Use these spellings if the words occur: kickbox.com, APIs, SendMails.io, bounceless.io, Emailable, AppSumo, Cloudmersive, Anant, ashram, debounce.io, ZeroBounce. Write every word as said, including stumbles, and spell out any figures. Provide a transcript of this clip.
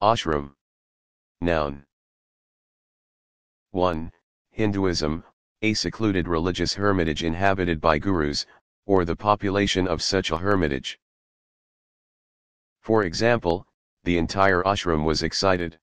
Ashram. Noun. one. Hinduism, a secluded religious hermitage inhabited by gurus, or the population of such a hermitage. For example, the entire ashram was excited.